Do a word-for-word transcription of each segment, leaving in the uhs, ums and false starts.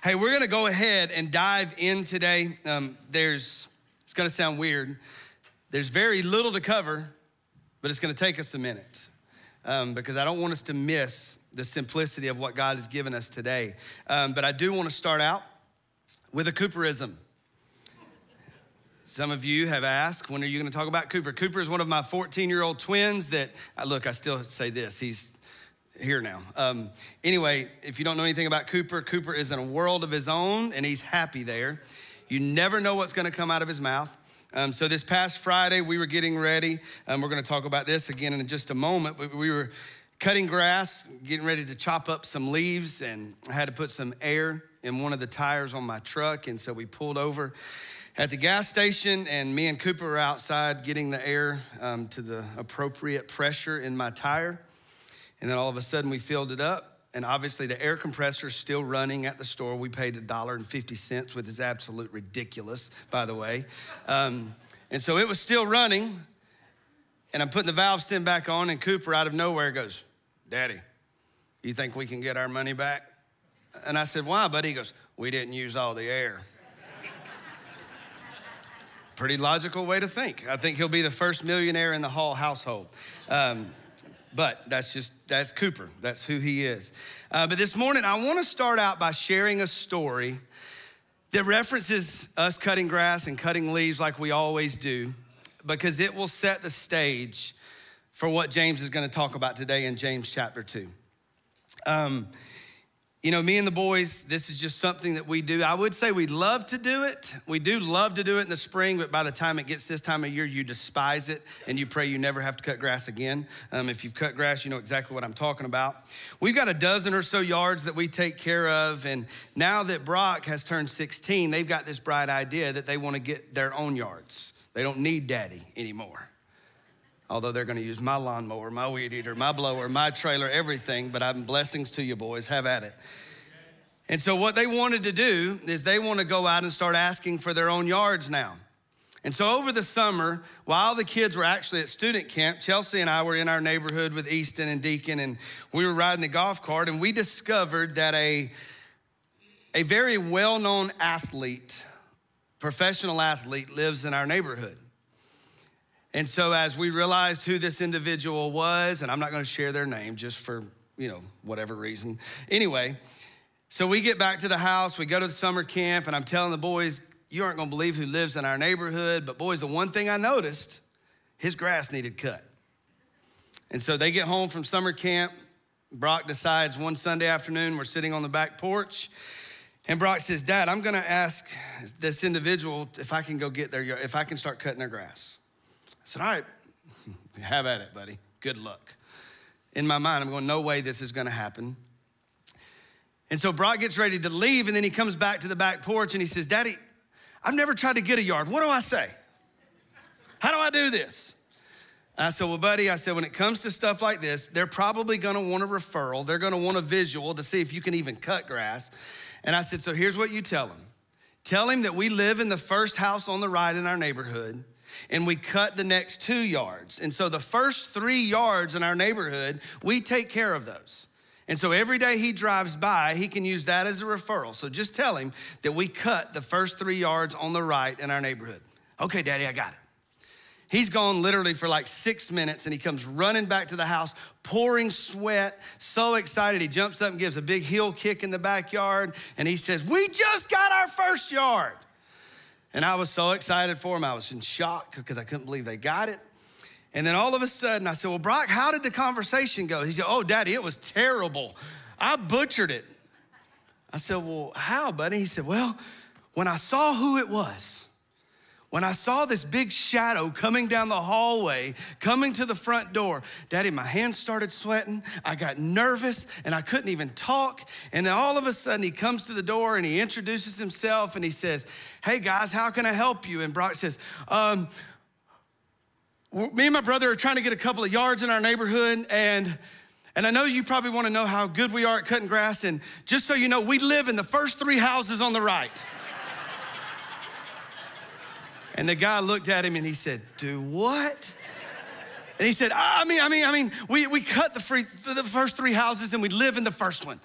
Hey, we're gonna go ahead and dive in today. Um, there's, it's gonna sound weird. There's very little to cover, but it's gonna take us a minute um, because I don't want us to miss the simplicity of what God has given us today. Um, but I do wanna start out with a Cooperism. Some of you have asked, when are you gonna talk about Cooper? Cooper is one of my fourteen-year-old twins that, look, I still say this, he's here now. Um, anyway, if you don't know anything about Cooper, Cooper is in a world of his own and he's happy there. You never know what's gonna come out of his mouth. Um, so this past Friday, we were getting ready, and we're gonna talk about this again in just a moment, but we were cutting grass, getting ready to chop up some leaves, and I had to put some air in one of the tires on my truck, and so we pulled over at the gas station, and me and Cooper were outside getting the air um, to the appropriate pressure in my tire. And then all of a sudden we filled it up, and obviously the air compressor is still running at the store. We paid a dollar and fifty cents, which is absolute ridiculous, by the way. Um, and so it was still running, and I'm putting the valve stem back on, and Cooper out of nowhere goes, "Daddy, you think we can get our money back?" And I said, "Why, buddy?" He goes, "We didn't use all the air." Pretty logical way to think. I think he'll be the first millionaire in the Hall household. Um, but that's just, that's Cooper. That's who he is. Uh, but this morning, I wanna start out by sharing a story that references us cutting grass and cutting leaves like we always do, because it will set the stage for what James is gonna talk about today in James chapter two. Um, You know, me and the boys, this is just something that we do. I would say we love to do it. We do love to do it in the spring, but by the time it gets this time of year, you despise it and you pray you never have to cut grass again. Um, if you've cut grass, you know exactly what I'm talking about. We've got a dozen or so yards that we take care of, and now that Brock has turned sixteen, they've got this bright idea that they want to get their own yards. They don't need daddy anymore. Although they're gonna use my lawnmower, my weed eater, my blower, my trailer, everything, but I'm blessings to you boys, have at it. And so what they wanted to do is they wanna go out and start asking for their own yards now. And so over the summer, while the kids were actually at student camp, Chelsea and I were in our neighborhood with Easton and Deacon, and we were riding the golf cart, and we discovered that a, a very well-known athlete, professional athlete, lives in our neighborhood. And so as we realized who this individual was, and I'm not gonna share their name just for, you know, whatever reason. Anyway, so we get back to the house, we go to the summer camp, and I'm telling the boys, you aren't gonna believe who lives in our neighborhood, but boys, the one thing I noticed, his grass needed cut. And so they get home from summer camp, Brock decides one Sunday afternoon, we're sitting on the back porch, and Brock says, "Dad, I'm gonna ask this individual if I can go get their, if I can start cutting their grass." I said, "All right, have at it, buddy. Good luck." In my mind, I'm going, no way this is gonna happen. And so Brock gets ready to leave, and then he comes back to the back porch and he says, "Daddy, I've never tried to get a yard. What do I say? How do I do this?" And I said, "Well, buddy," I said, "when it comes to stuff like this, they're probably gonna want a referral. They're gonna want a visual to see if you can even cut grass." And I said, "So here's what you tell him. Tell him that we live in the first house on the right in our neighborhood, and we cut the next two yards. And so the first three yards in our neighborhood, we take care of those. And so every day he drives by, he can use that as a referral. So just tell him that we cut the first three yards on the right in our neighborhood." "Okay, Daddy, I got it." He's gone literally for like six minutes, and he comes running back to the house, pouring sweat, so excited. He jumps up and gives a big heel kick in the backyard, and he says, "We just got our first yard." And I was so excited for him. I was in shock because I couldn't believe they got it. And then all of a sudden I said, "Well, Brock, how did the conversation go?" He said, "Oh, Daddy, it was terrible. I butchered it." I said, "Well, how, buddy?" He said, "Well, when I saw who it was, when I saw this big shadow coming down the hallway, coming to the front door, Daddy, my hands started sweating. I got nervous and I couldn't even talk. And then all of a sudden he comes to the door and he introduces himself and he says, 'Hey guys, how can I help you?' And Brock says, um, me and my brother are trying to get a couple of yards in our neighborhood, and And I know you probably wanna know how good we are at cutting grass, and just so you know, we live in the first three houses on the right." And the guy looked at him and he said, "Do what?" And he said, I mean, I mean, I mean, we, we cut the, free, the first three houses and we live in the first one."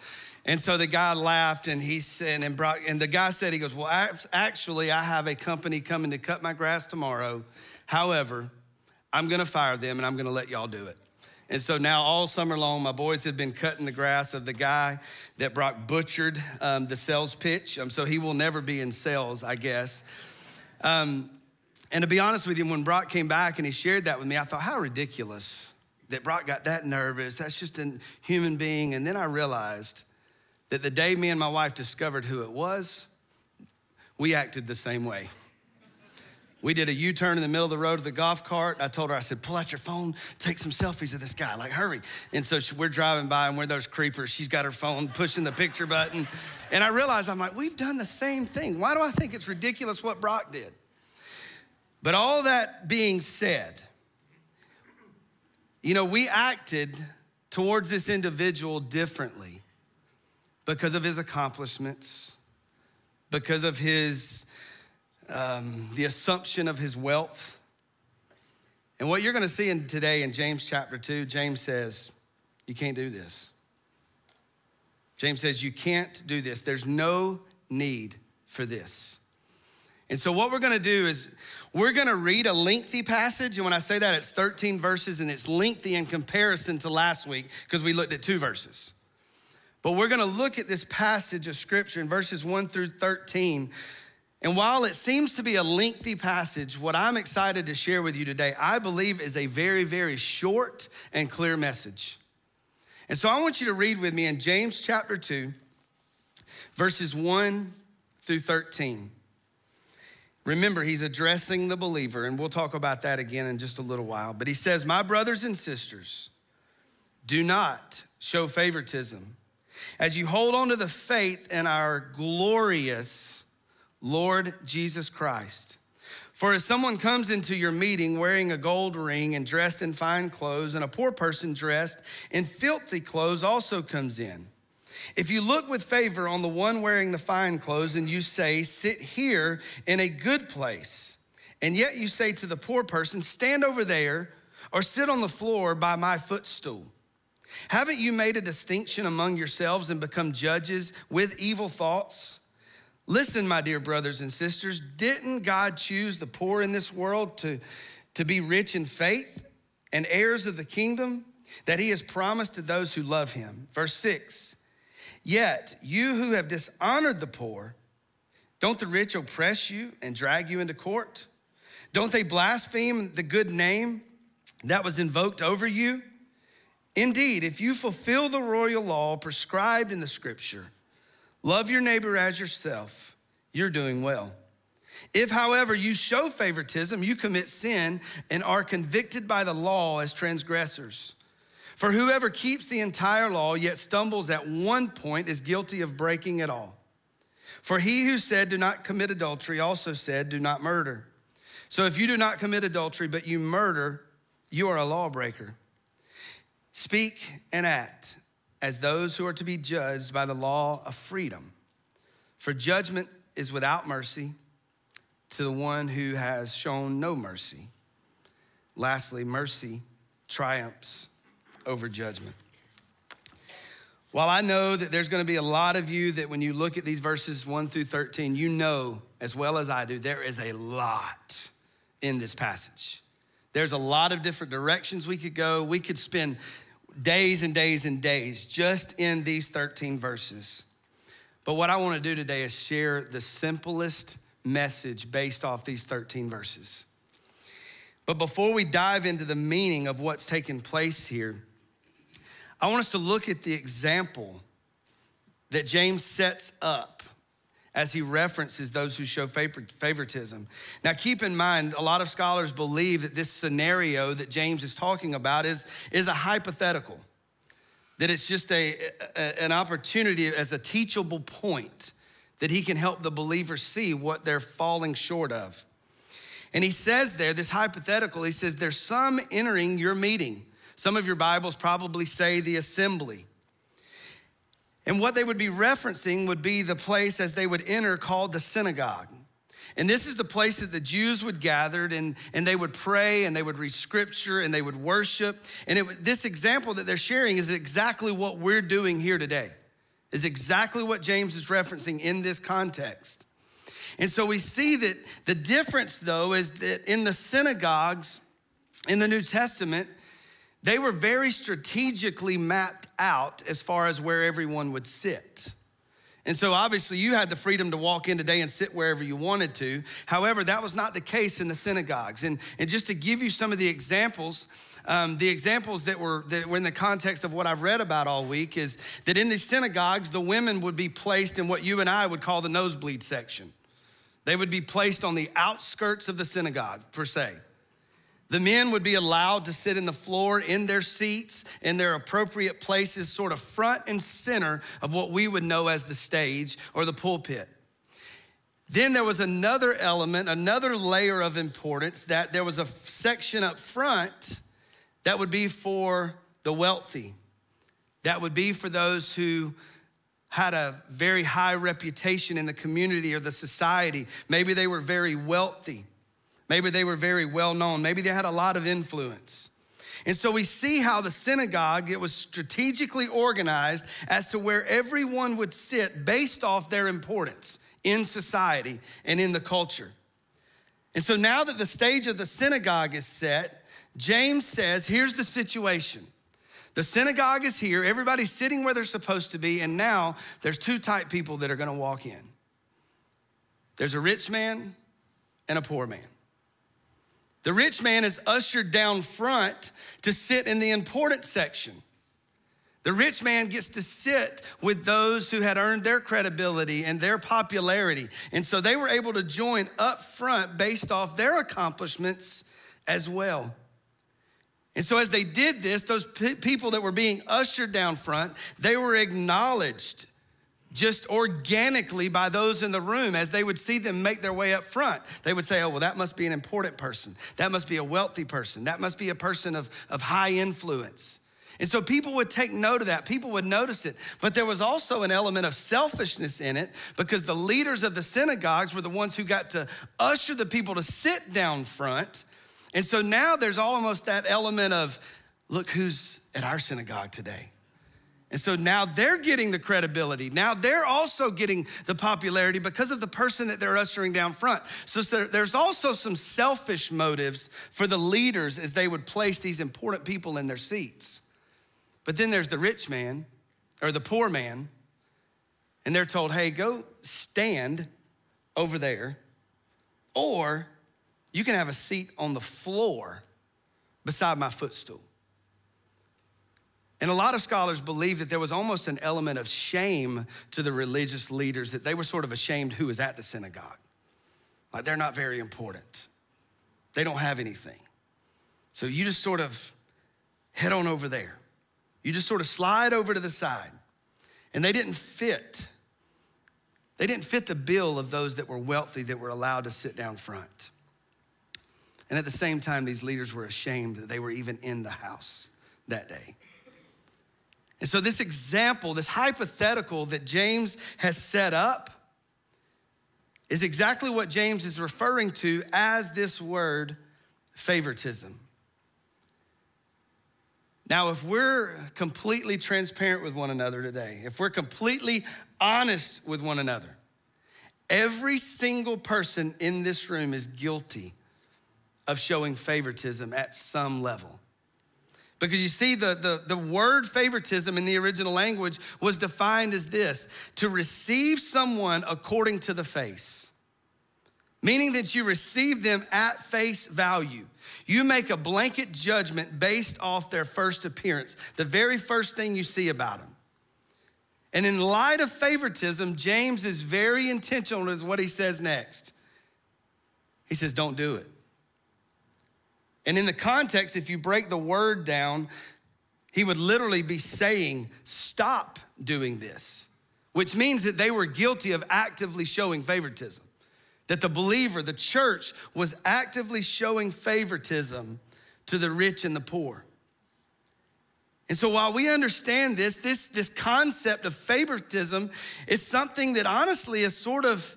And so the guy laughed and he said, and, brought, and the guy said, he goes, well, I, actually, I have a company coming to cut my grass tomorrow. However, I'm gonna fire them and I'm gonna let y'all do it. And so now all summer long, my boys have been cutting the grass of the guy that Brock butchered um, the sales pitch. Um, so he will never be in sales, I guess. Um, and to be honest with you, when Brock came back and he shared that with me, I thought, how ridiculous that Brock got that nervous. That's just a human being. And then I realized that the day me and my wife discovered who it was, we acted the same way. We did a U-turn in the middle of the road of the golf cart. I told her, I said, pull out your phone, take some selfies of this guy, like hurry. And so she, we're driving by and we're those creepers. She's got her phone, pushing the picture button. And I realized, I'm like, we've done the same thing. Why do I think it's ridiculous what Brock did? But all that being said, you know, we acted towards this individual differently because of his accomplishments, because of his, Um, the assumption of his wealth. And what you're gonna see in today in James chapter two, James says, you can't do this. James says, you can't do this. There's no need for this. And so what we're gonna do is we're gonna read a lengthy passage. And when I say that, it's thirteen verses and it's lengthy in comparison to last week because we looked at two verses. But we're gonna look at this passage of scripture in verses one through thirteen. And while it seems to be a lengthy passage, what I'm excited to share with you today, I believe is a very, very short and clear message. And so I want you to read with me in James chapter two, verses one through thirteen. Remember, he's addressing the believer, and we'll talk about that again in just a little while. But he says, my brothers and sisters, do not show favoritism as you hold on to the faith in our glorious Lord Jesus Christ. For if someone comes into your meeting wearing a gold ring and dressed in fine clothes, and a poor person dressed in filthy clothes also comes in. If you look with favor on the one wearing the fine clothes and you say, sit here in a good place, and yet you say to the poor person, stand over there or sit on the floor by my footstool. Haven't you made a distinction among yourselves and become judges with evil thoughts? Listen, my dear brothers and sisters, didn't God choose the poor in this world to, to be rich in faith and heirs of the kingdom that he has promised to those who love him? Verse six, yet you who have dishonored the poor, don't the rich oppress you and drag you into court? Don't they blaspheme the good name that was invoked over you? Indeed, if you fulfill the royal law prescribed in the scripture, love your neighbor as yourself, you're doing well. If, however, you show favoritism, you commit sin and are convicted by the law as transgressors. For whoever keeps the entire law yet stumbles at one point is guilty of breaking it all. For he who said, do not commit adultery, also said, do not murder. So if you do not commit adultery, but you murder, you are a lawbreaker. Speak and act as those who are to be judged by the law of freedom. For judgment is without mercy to the one who has shown no mercy. Lastly, mercy triumphs over judgment. While I know that there's gonna be a lot of you that when you look at these verses one through thirteen, you know as well as I do, there is a lot in this passage. There's a lot of different directions we could go. We could spend days and days and days just in these thirteen verses. But what I want to do today is share the simplest message based off these thirteen verses. But before we dive into the meaning of what's taking place here, I want us to look at the example that James sets up as he references those who show favoritism. Now keep in mind, a lot of scholars believe that this scenario that James is talking about is, is a hypothetical, that it's just a, a, an opportunity as a teachable point that he can help the believer see what they're falling short of. And he says there, this hypothetical, he says, there's some entering your meeting. Some of your Bibles probably say the assembly. And what they would be referencing would be the place as they would enter called the synagogue. And this is the place that the Jews would gather and, and they would pray and they would read scripture and they would worship. And it, this example that they're sharing is exactly what we're doing here today. is exactly what James is referencing in this context. And so we see that the difference, though, is that in the synagogues in the New Testament, they were very strategically mapped out as far as where everyone would sit. And so obviously you had the freedom to walk in today and sit wherever you wanted to. However, that was not the case in the synagogues. And, and just to give you some of the examples, um, the examples that were, that were in the context of what I've read about all week is that in the synagogues, the women would be placed in what you and I would call the nosebleed section. They would be placed on the outskirts of the synagogue, per se. The men would be allowed to sit in the floor in their seats, in their appropriate places, sort of front and center of what we would know as the stage or the pulpit. Then there was another element, another layer of importance, that there was a section up front that would be for the wealthy. That would be for those who had a very high reputation in the community or the society. Maybe they were very wealthy. Maybe they were very well known. Maybe they had a lot of influence. And so we see how the synagogue, it was strategically organized as to where everyone would sit based off their importance in society and in the culture. And so now that the stage of the synagogue is set, James says, here's the situation. The synagogue is here, everybody's sitting where they're supposed to be, and now there's two type people that are gonna walk in. There's a rich man and a poor man. The rich man is ushered down front to sit in the important section. The rich man gets to sit with those who had earned their credibility and their popularity, and so they were able to join up front based off their accomplishments as well. And so as they did this, those people that were being ushered down front, they were acknowledged just organically by those in the room. As they would see them make their way up front, they would say, oh, well, that must be an important person. That must be a wealthy person. That must be a person of, of high influence. And so people would take note of that. People would notice it. But there was also an element of selfishness in it, because the leaders of the synagogues were the ones who got to usher the people to sit down front. And so now there's almost that element of, look who's at our synagogue today. And so now they're getting the credibility. Now they're also getting the popularity because of the person that they're ushering down front. So, so there's also some selfish motives for the leaders as they would place these important people in their seats. But then there's the rich man or the poor man, and they're told, hey, go stand over there, or you can have a seat on the floor beside my footstool. And a lot of scholars believe that there was almost an element of shame to the religious leaders, that they were sort of ashamed who was at the synagogue. Like, they're not very important. They don't have anything. So you just sort of head on over there. You just sort of slide over to the side. And they didn't fit. They didn't fit the bill of those that were wealthy that were allowed to sit down front. And at the same time, these leaders were ashamed that they were even in the house that day. And so this example, this hypothetical that James has set up is exactly what James is referring to as this word, favoritism. Now, if we're completely transparent with one another today, if we're completely honest with one another, every single person in this room is guilty of showing favoritism at some level. Because you see, the, the, the word favoritism in the original language was defined as this: to receive someone according to the face, meaning that you receive them at face value. You make a blanket judgment based off their first appearance, the very first thing you see about them. And in light of favoritism, James is very intentional with what he says next. He says, don't do it. And in the context, if you break the word down, he would literally be saying, stop doing this, which means that they were guilty of actively showing favoritism, that the believer, the church, was actively showing favoritism to the rich and the poor. And so while we understand this, this, this concept of favoritism is something that honestly is sort of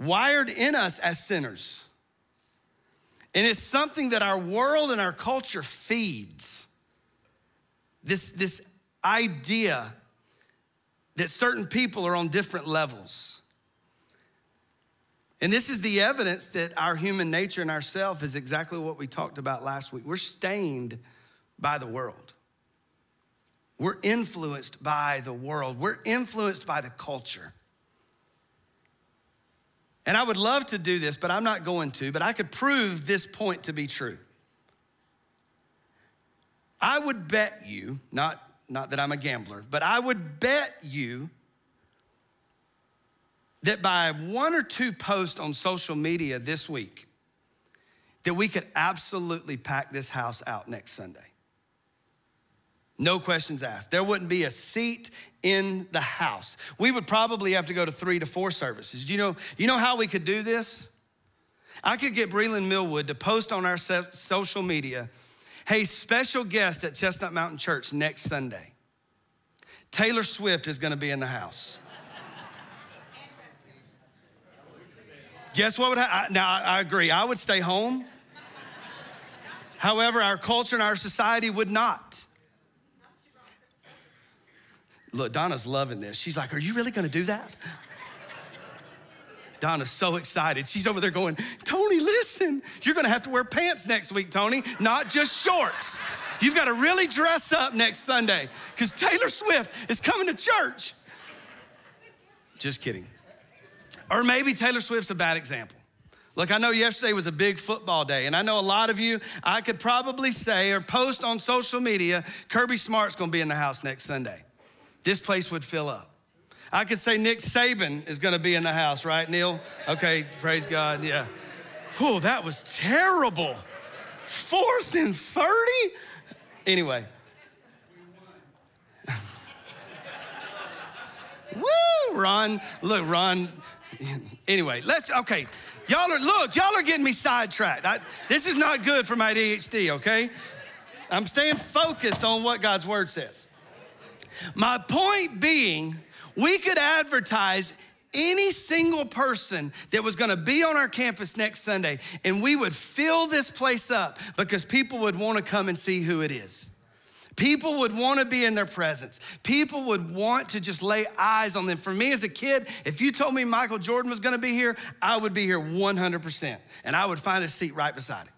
wired in us as sinners. And it's something that our world and our culture feeds. This, this idea that certain people are on different levels. And this is the evidence that our human nature and ourself is exactly what we talked about last week. We're stained by the world. We're influenced by the world. We're influenced by the culture. And I would love to do this, but I'm not going to, but I could prove this point to be true. I would bet you, not, not that I'm a gambler, but I would bet you that by one or two posts on social media this week, that we could absolutely pack this house out next Sunday. No questions asked. There wouldn't be a seat in the house. We would probably have to go to three to four services. Do you know, you know how we could do this? I could get Breland Millwood to post on our social media, hey, special guest at Chestnut Mountain Church next Sunday. Taylor Swift is gonna be in the house. Guess what would happen? Now, I agree, I would stay home. However, our culture and our society would not. Look, Donna's loving this. She's like, are you really gonna do that? Donna's so excited. She's over there going, Tony, listen, you're gonna have to wear pants next week, Tony, not just shorts. You've gotta really dress up next Sunday because Taylor Swift is coming to church. Just kidding. Or maybe Taylor Swift's a bad example. Look, I know yesterday was a big football day, and I know a lot of you, I could probably say or post on social media, Kirby Smart's gonna be in the house next Sunday. This place would fill up. I could say Nick Saban is gonna be in the house, right, Neil? Okay, praise God, yeah. Whew, that was terrible. Fourth and thirty? Anyway. Woo, Ron, look, Ron. Anyway, let's, okay. Y'all are, look, y'all are getting me sidetracked. I, this is not good for my A D H D, okay? I'm staying focused on what God's word says. My point being, we could advertise any single person that was gonna be on our campus next Sunday, and we would fill this place up because people would wanna come and see who it is. People would wanna be in their presence. People would want to just lay eyes on them. For me as a kid, if you told me Michael Jordan was gonna be here, I would be here one hundred percent, and I would find a seat right beside him.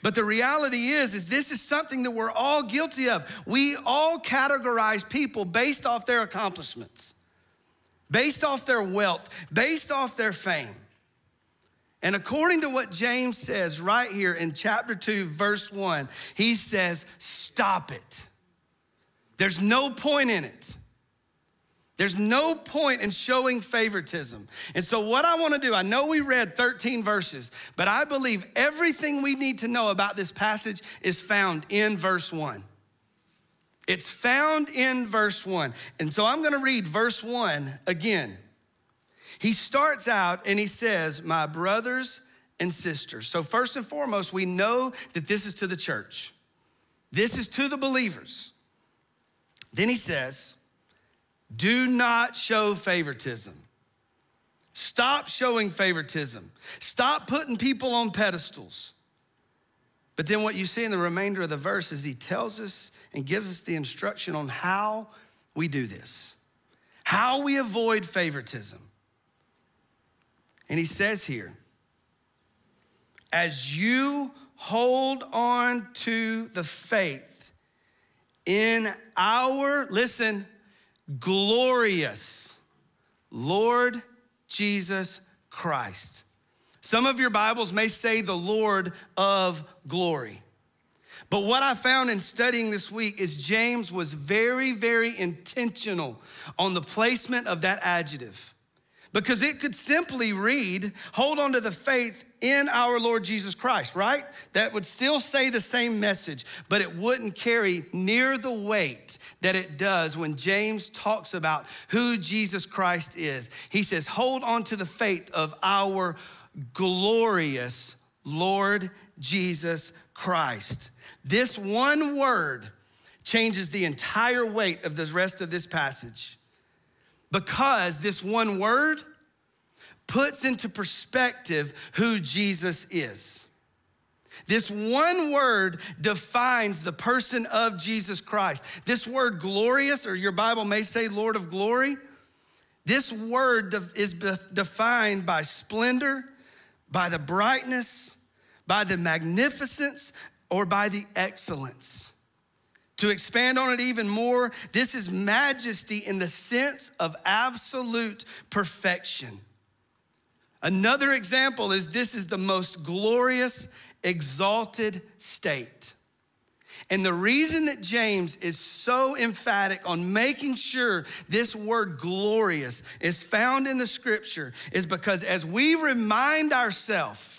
But the reality is, is this is something that we're all guilty of. We all categorize people based off their accomplishments, based off their wealth, based off their fame. And according to what James says right here in chapter two, verse one, he says, stop it. There's no point in it. There's no point in showing favoritism. And so what I wanna do, I know we read thirteen verses, but I believe everything we need to know about this passage is found in verse one. It's found in verse one. And so I'm gonna read verse one again. He starts out and he says, my brothers and sisters. So first and foremost, we know that this is to the church. This is to the believers. Then he says, do not show favoritism. Stop showing favoritism. Stop putting people on pedestals. But then what you see in the remainder of the verse is he tells us and gives us the instruction on how we do this, how we avoid favoritism. And he says here, as you hold on to the faith in our, listen, glorious Lord Jesus Christ. Some of your Bibles may say the Lord of glory. But what I found in studying this week is James was very, very intentional on the placement of that adjective, because it could simply read, hold on to the faith in our Lord Jesus Christ, right? That would still say the same message, but it wouldn't carry near the weight that it does when James talks about who Jesus Christ is. He says, hold on to the faith of our glorious Lord Jesus Christ. This one word changes the entire weight of the rest of this passage, because this one word puts into perspective who Jesus is. This one word defines the person of Jesus Christ. This word glorious, or your Bible may say Lord of glory, this word is defined by splendor, by the brightness, by the magnificence, or by the excellence. To expand on it even more, this is majesty in the sense of absolute perfection. Another example is this is the most glorious, exalted state. And the reason that James is so emphatic on making sure this word glorious is found in the scripture is because as we remind ourselves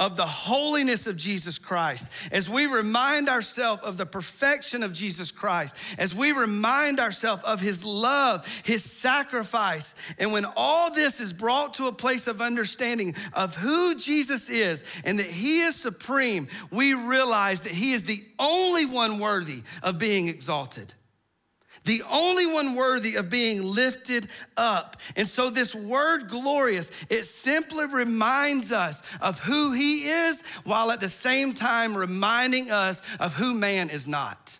of the holiness of Jesus Christ, as we remind ourselves of the perfection of Jesus Christ, as we remind ourselves of his love, his sacrifice, and when all this is brought to a place of understanding of who Jesus is and that he is supreme, we realize that he is the only one worthy of being exalted. The only one worthy of being lifted up. And so this word glorious, it simply reminds us of who he is while at the same time reminding us of who man is not.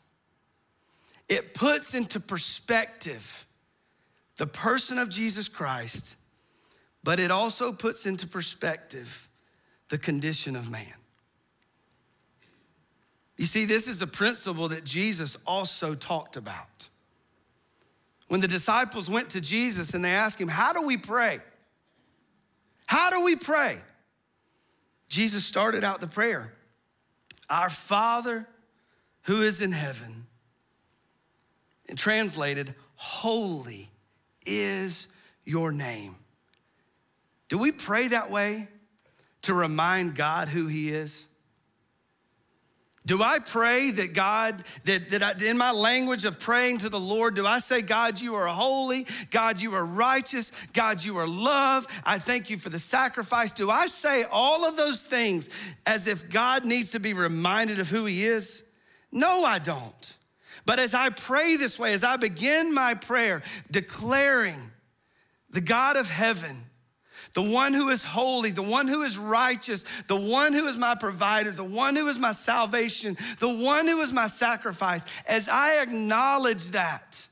It puts into perspective the person of Jesus Christ, but it also puts into perspective the condition of man. You see, this is a principle that Jesus also talked about. When the disciples went to Jesus and they asked him, how do we pray? How do we pray? Jesus started out the prayer, our Father who is in heaven, and translated, holy is your name. Do we pray that way to remind God who he is? Do I pray that God, that, that I, in my language of praying to the Lord, do I say, God, you are holy. God, you are righteous. God, you are love. I thank you for the sacrifice. Do I say all of those things as if God needs to be reminded of who he is? No, I don't. But as I pray this way, as I begin my prayer, declaring the God of heaven, the one who is holy, the one who is righteous, the one who is my provider, the one who is my salvation, the one who is my sacrifice. As I acknowledge that,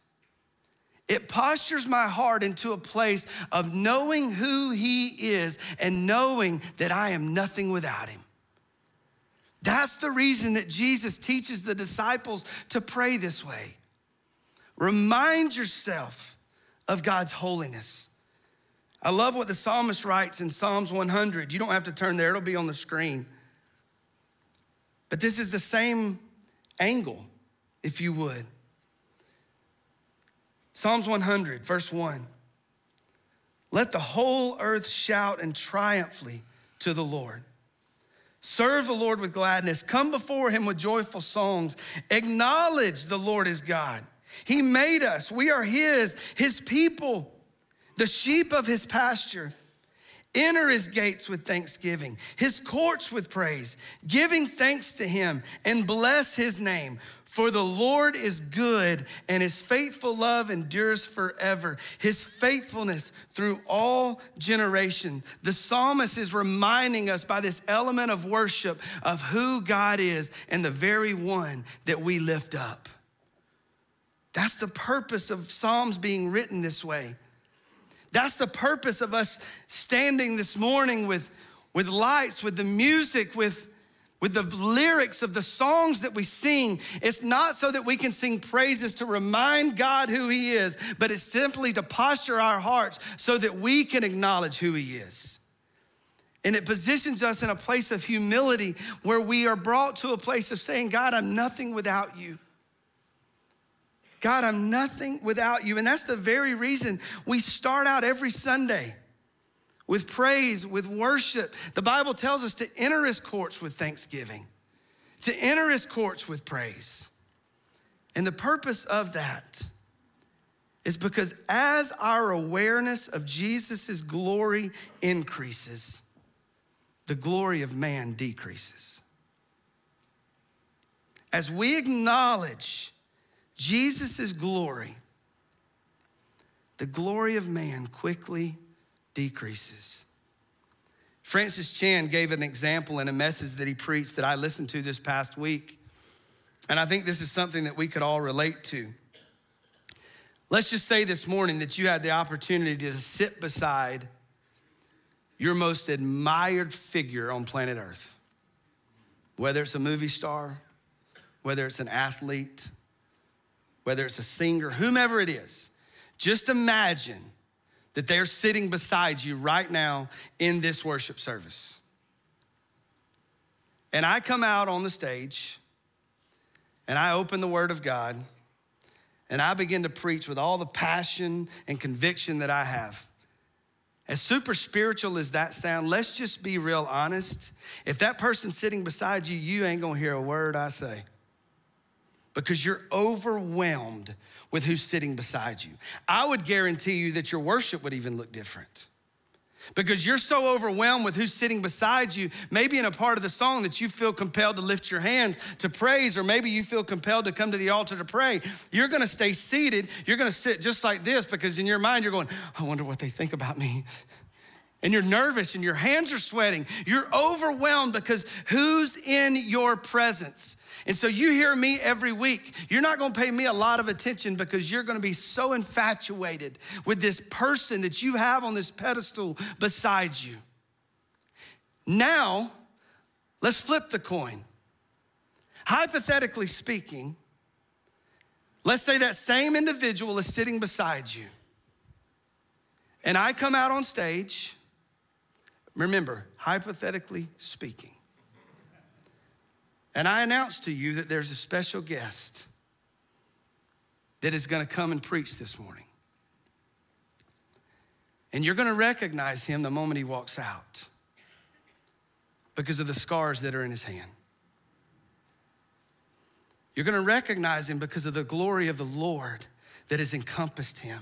it postures my heart into a place of knowing who he is and knowing that I am nothing without him. That's the reason that Jesus teaches the disciples to pray this way. Remind yourself of God's holiness. I love what the psalmist writes in Psalms one hundred. You don't have to turn there, it'll be on the screen. But this is the same angle, if you would. Psalms one hundred, verse one. Let the whole earth shout and triumphantly to the Lord. Serve the Lord with gladness. Come before him with joyful songs. Acknowledge the Lord is God. He made us, we are his, his people, the sheep of his pasture. Enter his gates with thanksgiving, his courts with praise, giving thanks to him and bless his name. For the Lord is good and his faithful love endures forever. His faithfulness through all generation. The psalmist is reminding us by this element of worship of who God is and the very one that we lift up. That's the purpose of Psalms being written this way. That's the purpose of us standing this morning with, with lights, with the music, with, with the lyrics of the songs that we sing. It's not so that we can sing praises to remind God who he is, but it's simply to posture our hearts so that we can acknowledge who he is. And it positions us in a place of humility where we are brought to a place of saying, God, I'm nothing without you. God, I'm nothing without you. And that's the very reason we start out every Sunday with praise, with worship. The Bible tells us to enter his courts with thanksgiving, to enter his courts with praise. And the purpose of that is because as our awareness of Jesus's glory increases, the glory of man decreases. As we acknowledge Jesus' glory, the glory of man quickly decreases. Francis Chan gave an example in a message that he preached that I listened to this past week. And I think this is something that we could all relate to. Let's just say this morning that you had the opportunity to sit beside your most admired figure on planet Earth, whether it's a movie star, whether it's an athlete, whether it's a singer, whomever it is. Just imagine that they're sitting beside you right now in this worship service. And I come out on the stage and I open the Word of God and I begin to preach with all the passion and conviction that I have. As super spiritual as that sound, let's just be real honest. If that person sitting beside you, you ain't gonna hear a word I say, because you're overwhelmed with who's sitting beside you. I would guarantee you that your worship would even look different, because you're so overwhelmed with who's sitting beside you, maybe in a part of the song that you feel compelled to lift your hands to praise, or maybe you feel compelled to come to the altar to pray. You're gonna stay seated. You're gonna sit just like this, because in your mind you're going, I wonder what they think about me. And you're nervous and your hands are sweating. You're overwhelmed because who's in your presence? And so you hear me every week. You're not gonna pay me a lot of attention, because you're gonna be so infatuated with this person that you have on this pedestal beside you. Now, let's flip the coin. Hypothetically speaking, let's say that same individual is sitting beside you. And I come out on stage, remember, hypothetically speaking, and I announce to you that there's a special guest that is gonna come and preach this morning. And you're gonna recognize him the moment he walks out because of the scars that are in his hand. You're gonna recognize him because of the glory of the Lord that has encompassed him.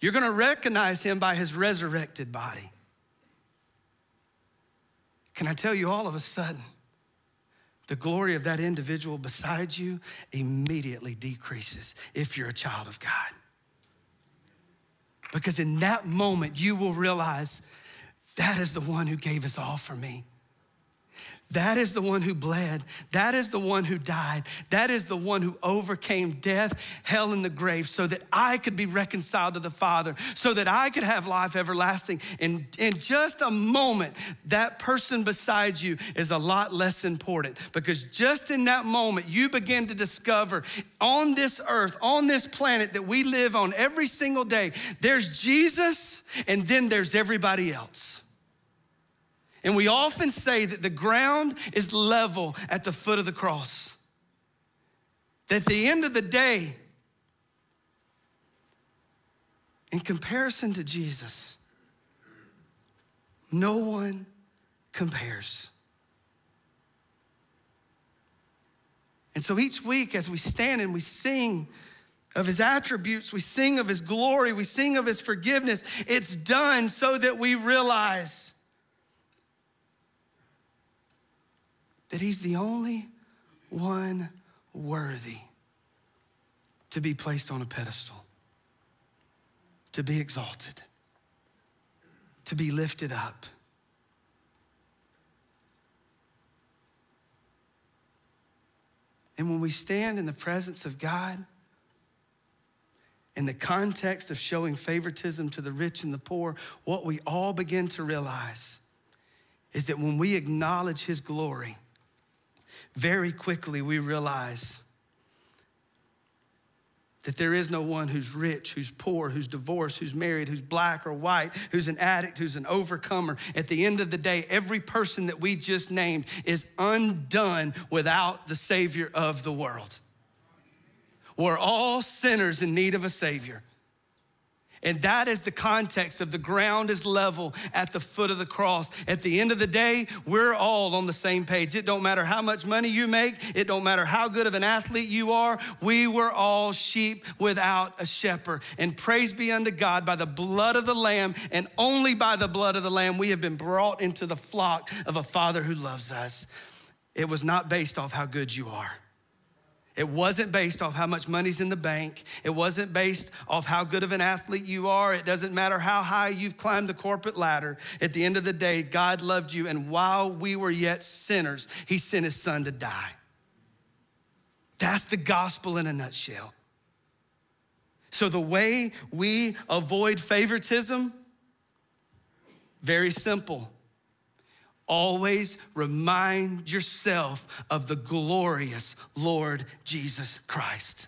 You're gonna recognize him by his resurrected body. Can I tell you, all of a sudden, the glory of that individual beside you immediately decreases if you're a child of God. Because in that moment, you will realize that is the one who gave his all for me. That is the one who bled. That is the one who died. That is the one who overcame death, hell, and the grave, so that I could be reconciled to the Father, so that I could have life everlasting. And in just a moment, that person beside you is a lot less important, because just in that moment, you begin to discover on this earth, on this planet that we live on every single day, there's Jesus, and then there's everybody else. And we often say that the ground is level at the foot of the cross. That at the end of the day, in comparison to Jesus, no one compares. And so each week as we stand and we sing of his attributes, we sing of his glory, we sing of his forgiveness, it's done so that we realize that he's the only one worthy to be placed on a pedestal, to be exalted, to be lifted up. And when we stand in the presence of God, in the context of showing favoritism to the rich and the poor, what we all begin to realize is that when we acknowledge his glory, very quickly we realize that there is no one who's rich, who's poor, who's divorced, who's married, who's black or white, who's an addict, who's an overcomer. At the end of the day, every person that we just named is undone without the Savior of the world. We're all sinners in need of a Savior. And that is the context of the ground is level at the foot of the cross. At the end of the day, we're all on the same page. It don't matter how much money you make. It don't matter how good of an athlete you are. We were all sheep without a shepherd. And praise be unto God, by the blood of the Lamb and only by the blood of the Lamb, we have been brought into the flock of a Father who loves us. It was not based off how good you are. It wasn't based off how much money's in the bank. It wasn't based off how good of an athlete you are. It doesn't matter how high you've climbed the corporate ladder. At the end of the day, God loved you. And while we were yet sinners, he sent his son to die. That's the gospel in a nutshell. So the way we avoid favoritism, very simple. Always remind yourself of the glorious Lord Jesus Christ.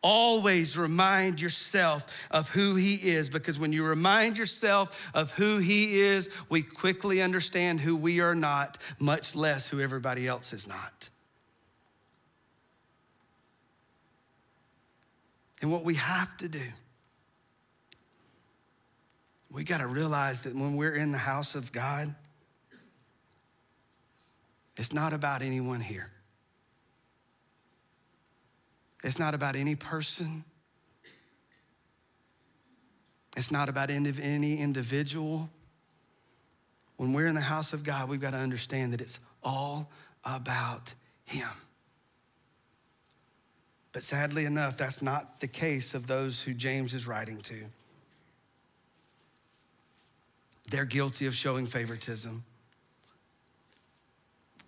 Always remind yourself of who he is, because when you remind yourself of who he is, we quickly understand who we are not, much less who everybody else is not. And what we have to do, we got to realize that when we're in the house of God, it's not about anyone here. It's not about any person. It's not about any individual. When we're in the house of God, we've got to understand that it's all about him. But sadly enough, that's not the case of those who James is writing to. They're guilty of showing favoritism.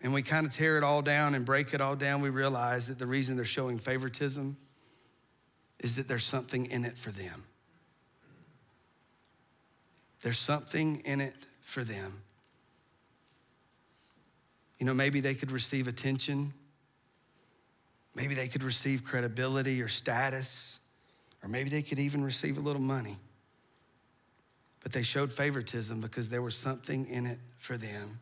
And we kind of tear it all down and break it all down. We realize that the reason they're showing favoritism is that there's something in it for them. There's something in it for them. You know, maybe they could receive attention. Maybe they could receive credibility or status, or maybe they could even receive a little money. But they showed favoritism because there was something in it for them.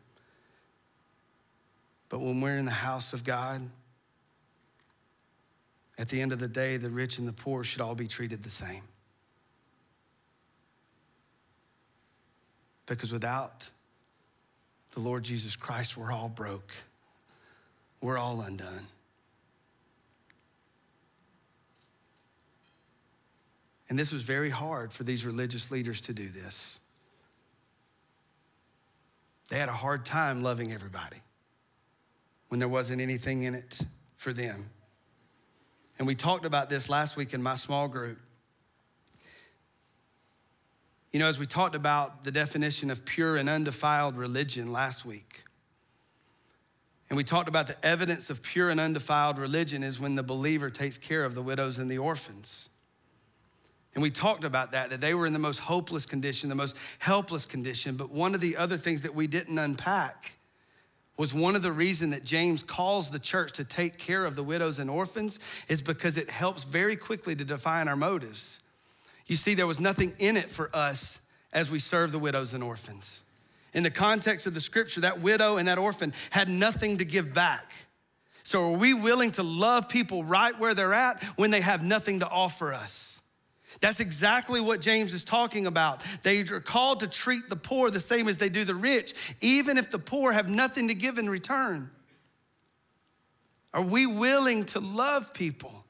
But when we're in the house of God, at the end of the day, the rich and the poor should all be treated the same. Because without the Lord Jesus Christ, we're all broke. We're all undone. And this was very hard for these religious leaders to do this. They had a hard time loving everybody when there wasn't anything in it for them. And we talked about this last week in my small group. You know, as we talked about the definition of pure and undefiled religion last week, and we talked about the evidence of pure and undefiled religion is when the believer takes care of the widows and the orphans. And we talked about that, that they were in the most hopeless condition, the most helpless condition. But one of the other things that we didn't unpack was one of the reasons that James calls the church to take care of the widows and orphans is because it helps very quickly to define our motives. You see, there was nothing in it for us as we serve the widows and orphans. In the context of the scripture, that widow and that orphan had nothing to give back. So are we willing to love people right where they're at when they have nothing to offer us? That's exactly what James is talking about. They are called to treat the poor the same as they do the rich, even if the poor have nothing to give in return. Are we willing to love people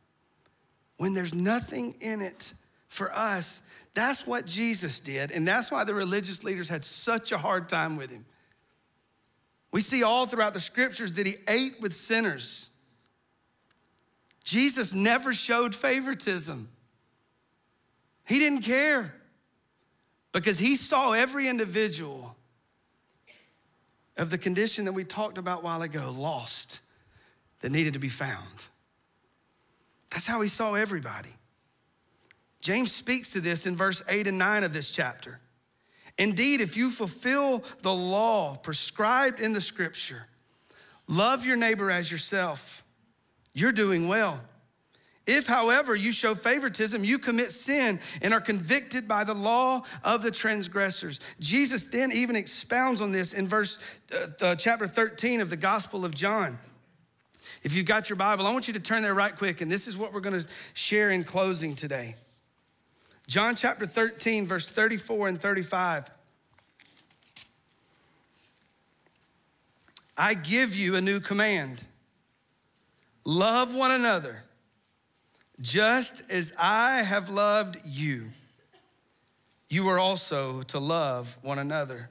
when there's nothing in it for us? That's what Jesus did, and that's why the religious leaders had such a hard time with him. We see all throughout the scriptures that he ate with sinners. Jesus never showed favoritism. He didn't care because he saw every individual of the condition that we talked about a while ago, lost, that needed to be found. That's how he saw everybody. James speaks to this in verse eight and nine of this chapter. Indeed, if you fulfill the law prescribed in the scripture, love your neighbor as yourself, you're doing well. If, however, you show favoritism, you commit sin and are convicted by the law of the transgressors. Jesus then even expounds on this in verse uh, uh, chapter thirteen of the Gospel of John. If you've got your Bible, I want you to turn there right quick, and this is what we're going to share in closing today. John chapter thirteen, verse thirty-four and thirty-five. I give you a new command. Love one another. Just as I have loved you, you are also to love one another.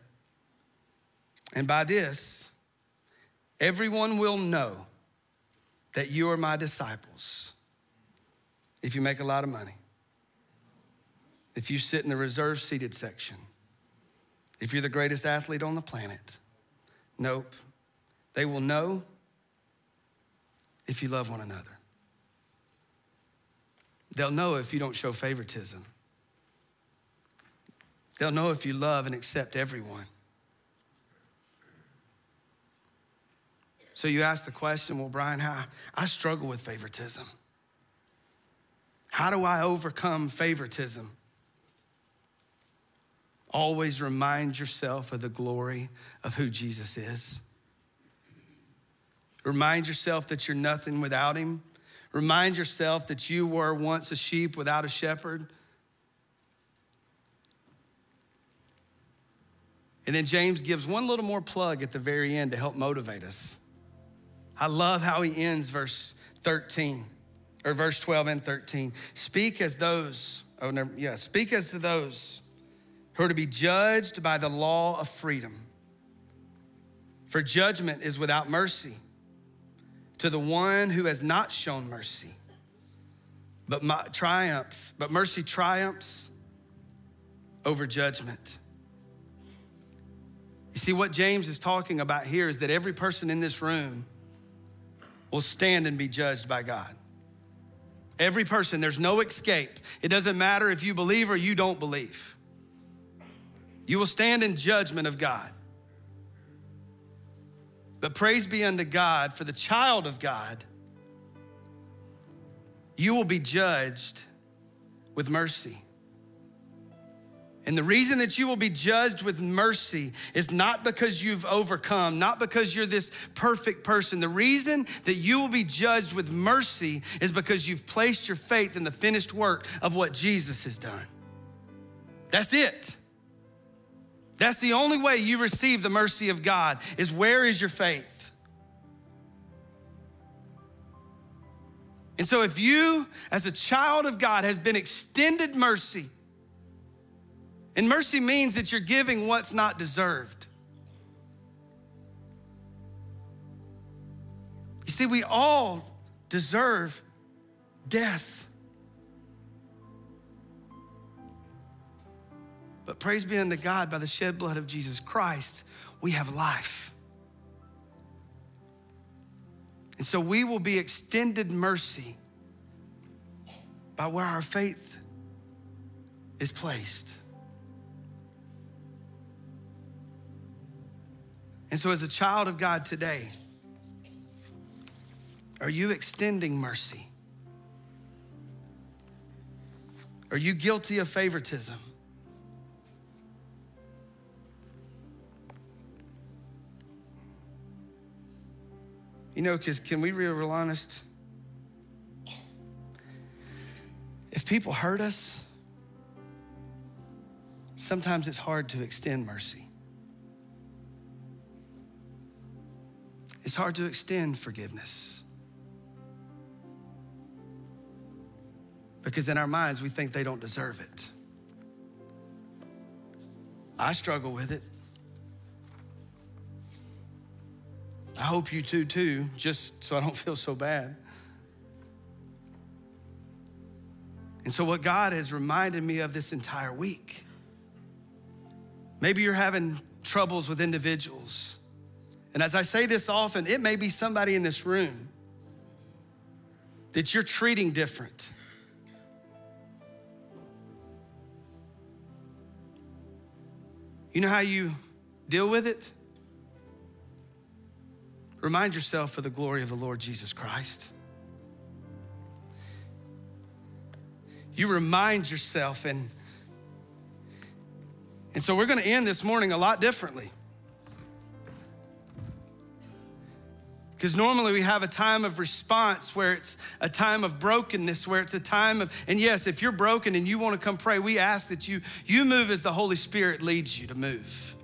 And by this, everyone will know that you are my disciples if you make a lot of money, if you sit in the reserve seated section, if you're the greatest athlete on the planet. Nope. They will know if you love one another. They'll know if you don't show favoritism. They'll know if you love and accept everyone. So you ask the question, well, Brian, how, I struggle with favoritism. How do I overcome favoritism? Always remind yourself of the glory of who Jesus is. Remind yourself that you're nothing without him. Remind yourself that you were once a sheep without a shepherd. And then James gives one little more plug at the very end to help motivate us. I love how he ends verse thirteen, or verse twelve and thirteen. Speak as those, oh, never, yeah, speak as to those who are to be judged by the law of freedom. For judgment is without mercy to the one who has not shown mercy, but my triumph, but mercy triumphs over judgment. You see, what James is talking about here is that every person in this room will stand and be judged by God. Every person, there's no escape. It doesn't matter if you believe or you don't believe. You will stand in judgment of God. But praise be unto God, for the child of God, you will be judged with mercy. And the reason that you will be judged with mercy is not because you've overcome, not because you're this perfect person. The reason that you will be judged with mercy is because you've placed your faith in the finished work of what Jesus has done. That's it. That's the only way you receive the mercy of God, is where is your faith? And so if you, as a child of God, have been extended mercy, and mercy means that you're giving what's not deserved. You see, we all deserve death. But praise be unto God, by the shed blood of Jesus Christ, we have life. And so we will be extended mercy by where our faith is placed. And so as a child of God today, are you extending mercy? Are you guilty of favoritism? You know, because can we be real honest? If people hurt us, sometimes it's hard to extend mercy. It's hard to extend forgiveness. Because in our minds, we think they don't deserve it. I struggle with it. I hope you too, too, just so I don't feel so bad. And so what God has reminded me of this entire week, maybe you're having troubles with individuals. And as I say this often, it may be somebody in this room that you're treating different. You know how you deal with it? Remind yourself of the glory of the Lord Jesus Christ. You remind yourself, and, and so we're gonna end this morning a lot differently. Because normally we have a time of response where it's a time of brokenness, where it's a time of, and yes, if you're broken and you wanna come pray, we ask that you, you move as the Holy Spirit leads you to move.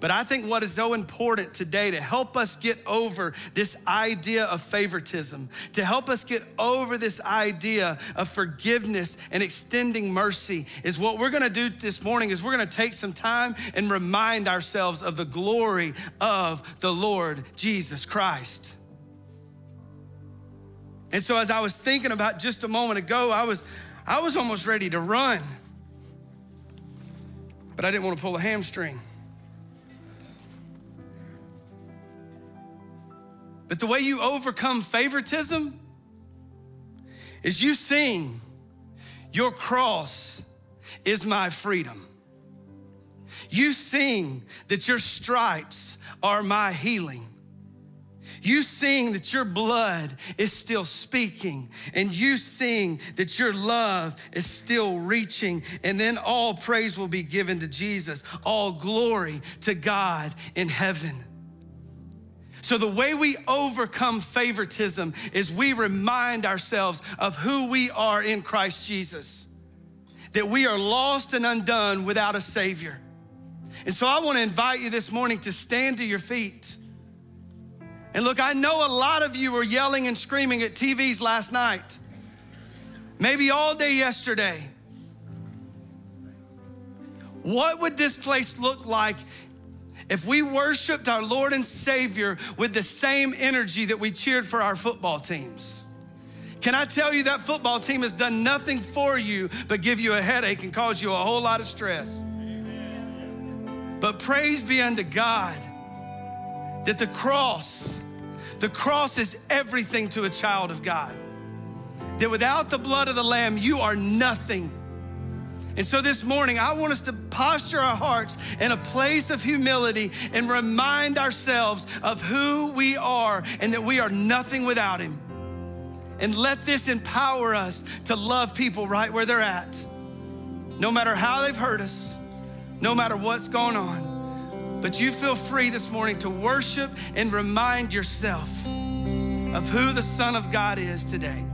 But I think what is so important today to help us get over this idea of favoritism, to help us get over this idea of forgiveness and extending mercy, is what we're gonna do this morning is we're gonna take some time and remind ourselves of the glory of the Lord Jesus Christ. And so as I was thinking about just a moment ago, I was, I was almost ready to run, but I didn't want to pull a hamstring. But the way you overcome favoritism is you sing, your cross is my freedom. You sing that your stripes are my healing. You sing that your blood is still speaking, and you sing that your love is still reaching, and then all praise will be given to Jesus, all glory to God in heaven. So the way we overcome favoritism is we remind ourselves of who we are in Christ Jesus, that we are lost and undone without a Savior. And so I want to invite you this morning to stand to your feet. And look, I know a lot of you were yelling and screaming at T Vs last night, maybe all day yesterday. What would this place look like if we worshiped our Lord and Savior with the same energy that we cheered for our football teams? Can I tell you that football team has done nothing for you but give you a headache and cause you a whole lot of stress? Amen. But praise be unto God that the cross, the cross is everything to a child of God. That without the blood of the Lamb, you are nothing. And so this morning, I want us to posture our hearts in a place of humility and remind ourselves of who we are and that we are nothing without Him. And let this empower us to love people right where they're at. No matter how they've hurt us, no matter what's going on. But you feel free this morning to worship and remind yourself of who the Son of God is today.